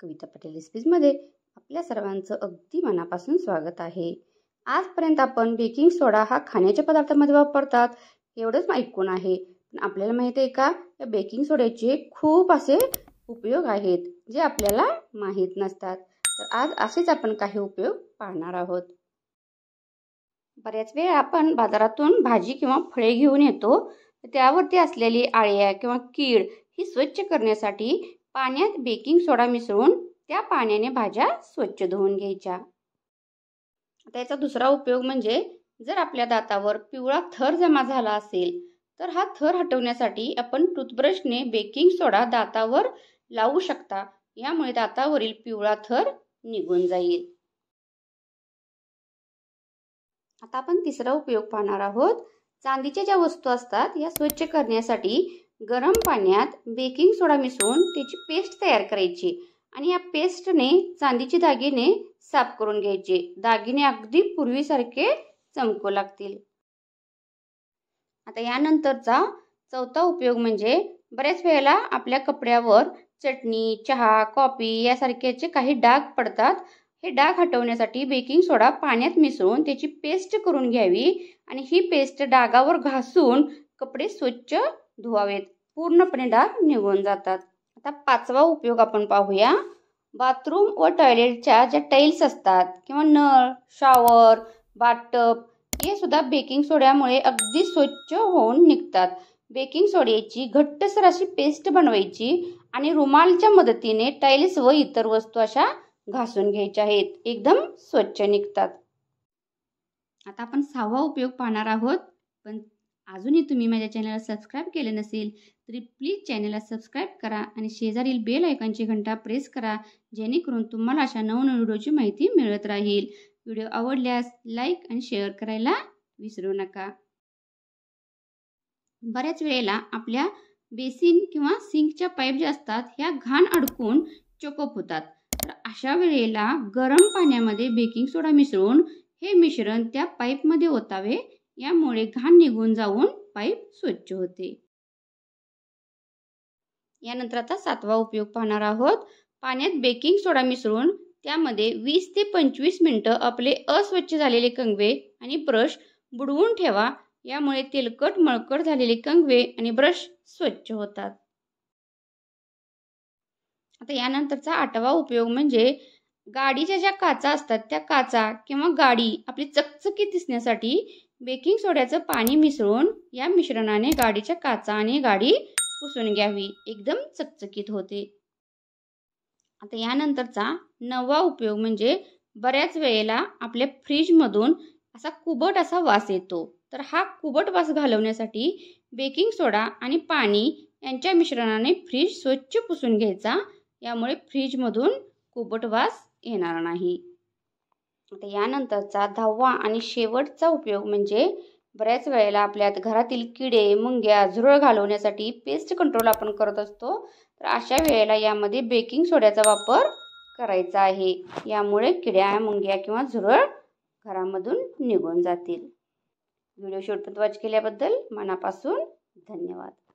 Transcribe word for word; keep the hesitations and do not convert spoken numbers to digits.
कविता पाटील रेसिपीजमध्ये आपल्या सर्वांचं अगदी मनापासून स्वागत आहे। आजपर्यंत आपण बेकिंग सोडा हा खाण्याच्या पदार्थांमध्ये वापरतात एवढंच ऐकून आहे, पण आपल्याला माहिती आहे का या बेकिंग सोड्याचे खूप असे उपयोग आहेत जे आपल्याला माहित नसतात। तर आज असेच आपण काही उपयोग पाहणार आहोत। बऱ्याच वेळा आपण बाजारातून भाजी किंवा फळे घेऊन येतो, त्यावरती असलेली आळ्या किंवा कीड ही स्वच्छ करण्यासाठी पाण्यात बेकिंग सोडा मिसळून त्या पाण्याने भाज्या स्वच्छ धुवून घ्यायच्या। आता याचा दुसरा उपयोग म्हणजे जर आपल्या दातावर पिवळा थर जमा झाला असेल तर हा थर हटवण्यासाठी आपण टूथब्रशने बेकिंग सोडा दातावर लावू शकता, यामुळे दातावरील पिवळा थर निघून जाईल। आता आपण तिसरा उपयोग पाहणार आहोत। चांदीच्या ज्या वस्तू असतात या स्वच्छ करण्यासाठी गरम पाण्यात बेकिंग सोडा मिसळून त्याची पेस्ट तयार करायची आणि या पेस्टने चांदीचे दागिने साफ करून घ्यायचे। दागिने अगदी पूर्वीसारखे चमकू लागतील। आता यानंतरचा चौथा उपयोग म्हणजे बऱ्याच वेळेला आपल्या कपड्यावर चटणी, चहा, कॉफी यासारख्याचे काही डाग पडतात। हे डाग हटवण्यासाठी बेकिंग सोडा पाण्यात मिसळून त्याची पेस्ट करून घ्यावी आणि ही पेस्ट डागावर घासून कपडे स्वच्छ धुवावेत, पूर्णपणे डाग निघून जातात। आता पाचवा उपयोग आपण पाहूया। बाथरूम व टॉयलेटच्या ज्या टाईल्स असतात किंवा नळ, शॉवर, बाथटब हे सुद्धा बेकिंग सोड्यामुळे अगदी स्वच्छ होऊन निघतात। बेकिंग सोड्याची घट्टसर अशी पेस्ट बनवायची आणि रुमालच्या मदतीने टाईल्स व इतर वस्तू अशा घासून घ्यायच्या आहेत, एकदम स्वच्छ निघतात। आता आपण सहावा उपयोग पाहणार आहोत। पण अजूनही तुम्ही माझ्या चॅनलला सबस्क्राईब केले नसेल तरी प्लीज चॅनलला सबस्क्राईब करा आणि शेजारील बेल आयकॉनची घंटा प्रेस करा, जेणेकरून तुम्हाला अशा नवनवीन व्हिडिओची माहिती मिळत राहील। व्हिडिओ आवडल्यास लाईक आणि शेअर करायला विसरू नका। बऱ्याच वेळेला आपल्या बेसिन किंवा सिंकच्या पाईप ज्या असतात ह्या घाण अडकून चोकप होतात, तर अशा वेळेला गरम पाण्यामध्ये बेकिंग सोडा मिसळून हे मिश्रण त्या पाईपमध्ये ओतावे, यामुळे घाण निघून जाऊन पाईप स्वच्छ होते। यानंतर आता सातवा उपयोग पाहणार आहोत। पाण्यात बेकिंग सोडा मिसळून त्यामध्ये वीस ते पंचवीस मिनिटं आपले अस्वच्छ झालेले कंगवे आणि ब्रश बुडवून ठेवा, यामुळे तेलकट मळकट झालेले कंगवे आणि ब्रश स्वच्छ होतात। आता यानंतरचा आठवा उपयोग म्हणजे गाडीच्या ज्या काचा असतात त्या काचा किंवा गाडी आपली चकचकीत दिसण्यासाठी बेकिंग सोड्याचं पाणी मिसळून या मिश्रणाने गाडीच्या काचा आणि गाडी पुसून घ्यावी, एकदम चकचकीत होते। आता यानंतरचा नववा उपयोग म्हणजे बऱ्याच वेळेला आपल्या फ्रीजमधून असा कुबट असा वास येतो, तर हा कुबट वास घालवण्यासाठी बेकिंग सोडा आणि पाणी यांच्या मिश्रणाने फ्रीज स्वच्छ पुसून घ्यायचा, यामुळे फ्रीजमधून कुबट वास येणार नाही। आता यानंतरचा दहावा आणि शेवटचा उपयोग म्हणजे बऱ्याच वेळेला आपल्या घरातील किडे, मुंग्या, झुरळ घालवण्यासाठी पेस्ट कंट्रोल आपण करत असतो, तर अशा वेळेला यामध्ये बेकिंग सोड्याचा वापर करायचा आहे, यामुळे किड्या, मुंग्या किंवा झुरळ घरामधून निघून जातील। व्हिडिओ शेवटपर्यंत वॉच केल्याबद्दल मनापासून धन्यवाद।